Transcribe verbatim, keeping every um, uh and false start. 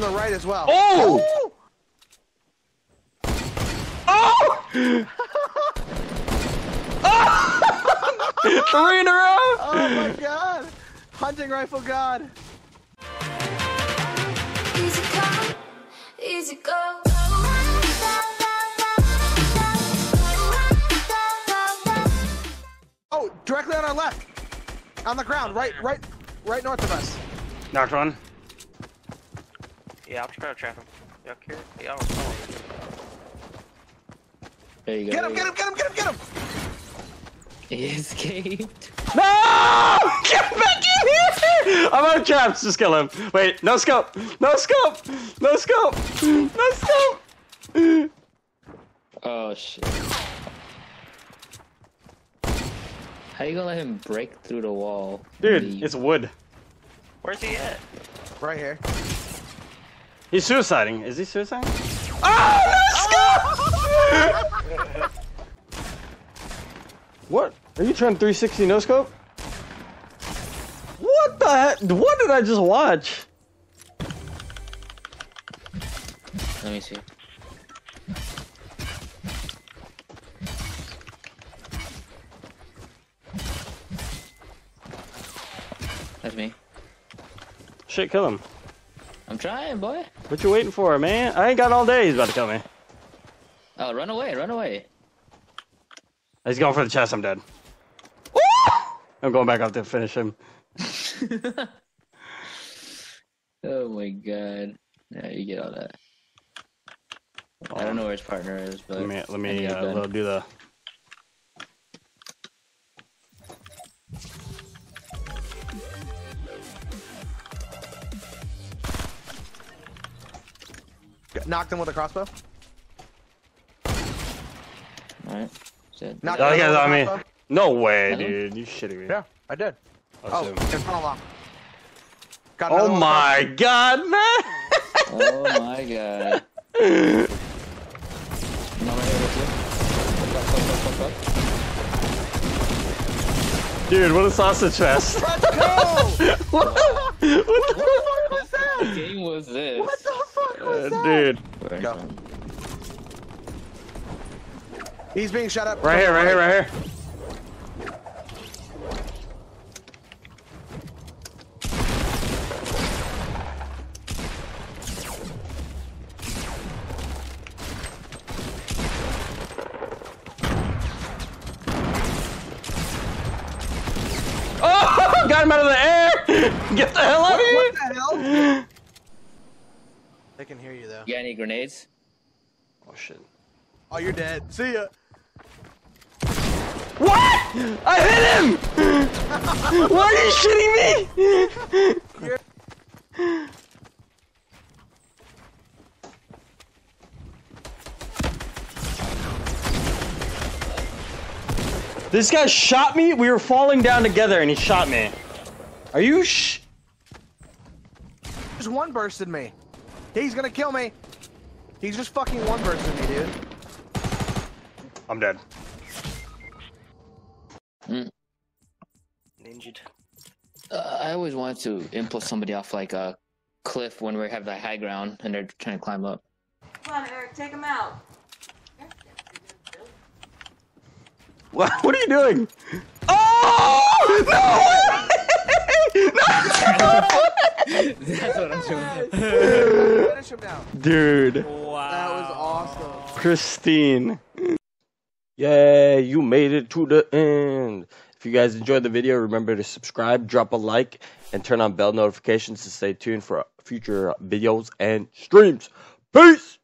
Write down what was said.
from the right as well. Oh! Oh! Oh! Three in a row! Oh my god! Hunting rifle god! Easy come, easy go. Oh, directly on our left! On the ground, right, right, right north of us. Knocked one. Yeah, I'll try to trap him. Y'all care? Yeah, I'll follow him. There you go. Get him, get him, get him, get him, get him! He escaped. No! Get back in here! I'm out of traps, just kill him. Wait, no scope! No scope! No scope! No scope! Oh, shit. How you gonna let him break through the wall? Dude, leave? It's wood. Where's he at? Right here. He's suiciding. Is he suiciding? Oh, no scope! What? Are you trying three sixty no scope? What the heck? What did I just watch? Let me see. That's me. Shit, kill him. I'm trying, boy. What you waiting for, man? I ain't got all day. He's about to kill me. Oh, run away, run away. He's going for the chest. I'm dead. Ooh! I'm going back up to finish him. Oh my god. Yeah, you get all that. Um, I don't know where his partner is, but... Let me, let me uh, do the... Knocked him with a crossbow. Alright. That guy's on me. Crossbow? No way, dude. You shitting me. Yeah, I did. Oh, in front of lock. Oh my crossbow. God, man! Oh my god. Dude, what a sausage fest. Let's go! What the, what the fuck was that? What game was this? What the fuck was that? Uh, dude. Go. He's being shot up. Right here, right here, right here. Oh! Got him out of the air! Get the hell out of here! What the hell? They can hear you though. You got any grenades? Oh shit. Oh, you're dead. See ya. What? I hit him! Why are you shitting me? This guy shot me. We were falling down together, and he shot me. Are you sh? Just one bursted me. He's gonna kill me. He's just fucking one bursted me, dude. I'm dead. Mm. Ninja. Uh, I always want to impulse somebody off like a cliff when we have the high ground and they're trying to climb up. Come on, Eric, take him out. What? What are you doing? Oh no! No! That's what I'm doing. Finish him down. Dude. Wow. That was awesome. Christine. Yeah, you made it to the end. If you guys enjoyed the video, remember to subscribe, drop a like, and turn on bell notifications to stay tuned for future videos and streams. Peace!